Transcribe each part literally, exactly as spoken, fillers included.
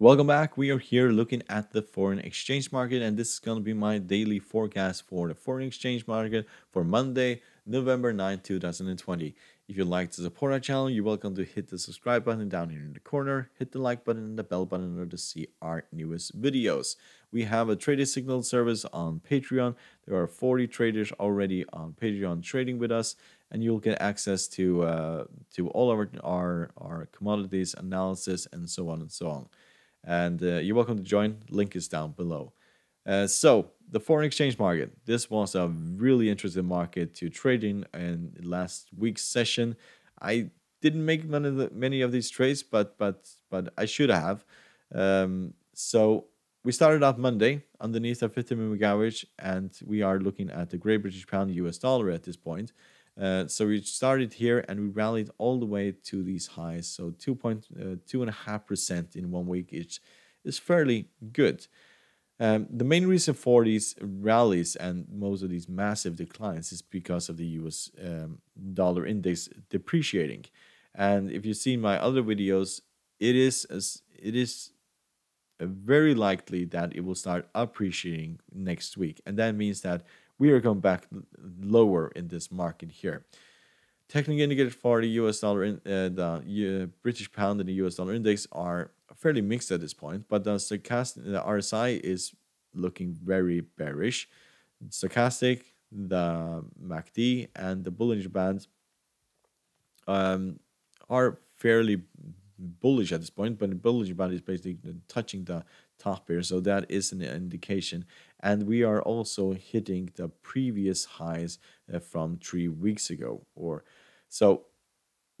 Welcome back. We are here looking at the foreign exchange market, and this is going to be my daily forecast for the foreign exchange market for Monday, November ninth, two thousand twenty. If you'd like to support our channel, you're welcome to hit the subscribe button down here in the corner, hit the like button and the bell button in order to see our newest videos. We have a trading signal service on Patreon. There are forty traders already on Patreon trading with us, and you'll get access to uh, to all of our, our, our commodities analysis and so on and so on. And uh, you're welcome to join. Link is down below. Uh, so the foreign exchange market, this was a really interesting market to trade in in last week's session. I didn't make many of, the, many of these trades, but but but I should have. Um, so we started off Monday underneath our fifty minute average, and we are looking at the Great British Pound U S dollar at this point. Uh, so we started here and we rallied all the way to these highs. So two point uh, two and a half percent in one week is is fairly good. Um, the main reason for these rallies and most of these massive declines is because of the U S um, dollar index depreciating. And if you've seen my other videos, it is as it is very likely that it will start appreciating next week, and that means that we are going back lower in this market here. Technical indicators for the U S dollar, in, uh, the uh, British pound, and the U S dollar index are fairly mixed at this point, but the stochastic, the R S I is looking very bearish. Stochastic, the M A C D, and the bullish bands um, are fairly bullish at this point, but the bullish band is basically touching the top here, so that is an indication. And we are also hitting the previous highs uh, from three weeks ago, or so.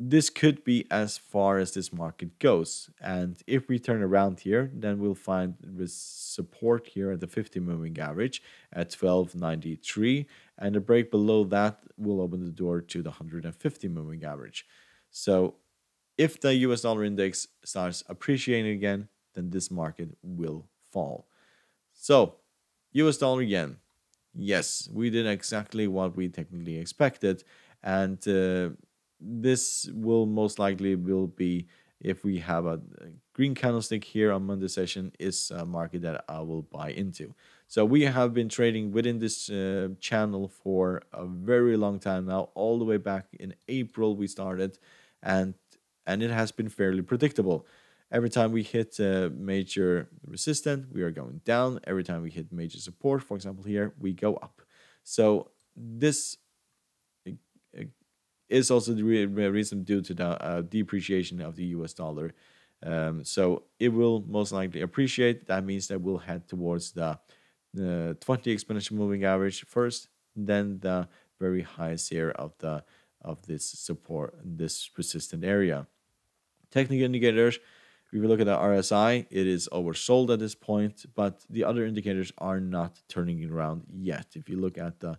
This could be as far as this market goes, and if we turn around here, then we'll find support here at the fifty moving average at twelve ninety-three, and a break below that will open the door to the one hundred fifty moving average. So if the U S dollar index starts appreciating again, then this market will fall. So U S dollar yen, yes, we did exactly what we technically expected, and uh, this will most likely will be, if we have a green candlestick here on Monday session, is a market that I will buy into. So we have been trading within this uh, channel for a very long time now, all the way back in April we started, and and it has been fairly predictable. Every time we hit uh, major resistance, we are going down. Every time we hit major support, for example here, we go up. So this is also the re reason due to the uh, depreciation of the U S dollar. Um, so it will most likely appreciate. That means that we'll head towards the uh, twenty exponential moving average first, then the very highest here of the of this support, this resistant area. Technical indicators, if we look at the R S I, it is oversold at this point, but the other indicators are not turning it around yet. If you look at the,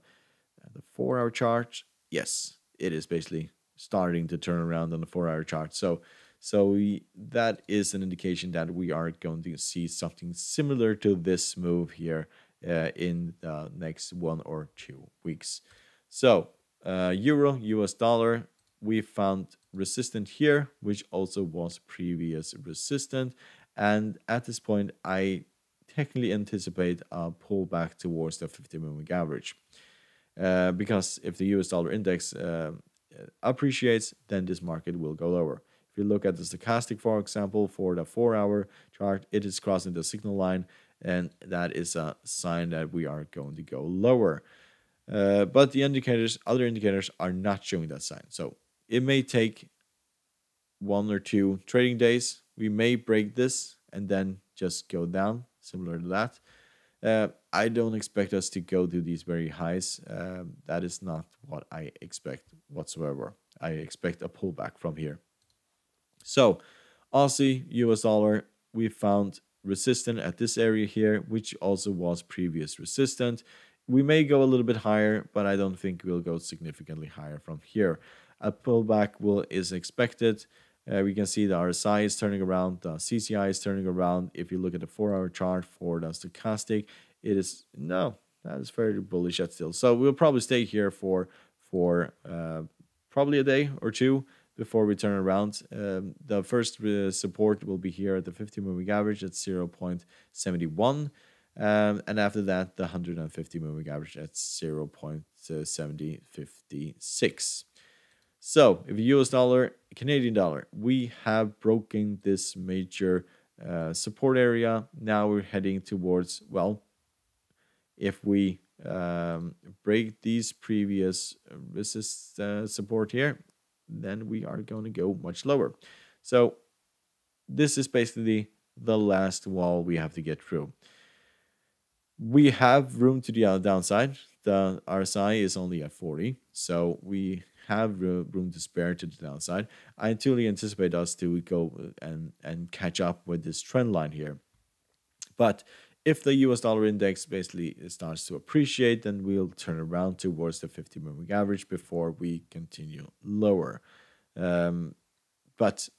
the four hour chart, yes, it is basically starting to turn around on the four hour chart. So, so we, that is an indication that we are going to see something similar to this move here uh, in the next one or two weeks. So, uh, euro, U S dollar, we found resistance here, which also was previous resistance, and at this point I technically anticipate a pullback towards the fifty moving average, uh, because if the U S dollar index uh, appreciates, then this market will go lower. If you look at the stochastic, for example, for the four hour chart, it is crossing the signal line, and that is a sign that we are going to go lower. Uh, but the indicators, other indicators, are not showing that sign. So it may take one or two trading days. We may break this and then just go down, similar to that. Uh, I don't expect us to go to these very highs. Uh, that is not what I expect whatsoever. I expect a pullback from here. So Aussie, U S dollar, we found resistance at this area here, which also was previous resistance. We may go a little bit higher, but I don't think we'll go significantly higher from here. A pullback will is expected. Uh, we can see the R S I is turning around, the C C I is turning around. If you look at the four hour chart for the stochastic, it is no, that is very bullish at still. So we'll probably stay here for for uh, probably a day or two before we turn around. Um, the first uh, support will be here at the fifty moving average at zero point seven one. Um, and after that, the one hundred fifty moving average at zero point seven zero five six. So if U S dollar, Canadian dollar, we have broken this major uh, support area. Now we're heading towards, well, if we um, break these previous resist uh, support here, then we are going to go much lower. So this is basically the last wall we have to get through. We have room to the downside. The R S I is only at forty, so we have room to spare to the downside. I truly anticipate us to go and, and catch up with this trend line here. But if the U S dollar index basically starts to appreciate, then we'll turn around towards the fifty moving average before we continue lower. Um, but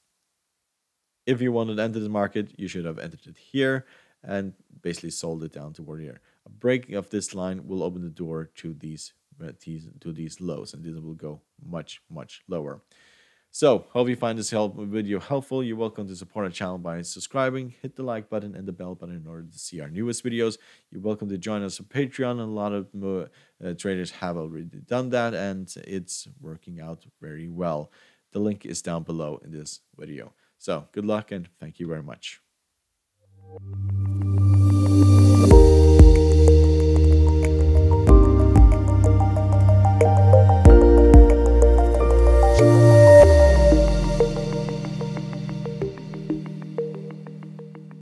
if you wanted to enter the market, you should have entered it here and basically sold it down toward here. A breaking of this line will open the door to these uh, these to these lows, and these will go much much lower. So hope you find this help video helpful. You're welcome to support our channel by subscribing, hit the like button and the bell button in order to see our newest videos. You're welcome to join us on Patreon. A lot of uh, traders have already done that, and it's working out very well. The link is down below in this video. So good luck and thank you very much. Thank you.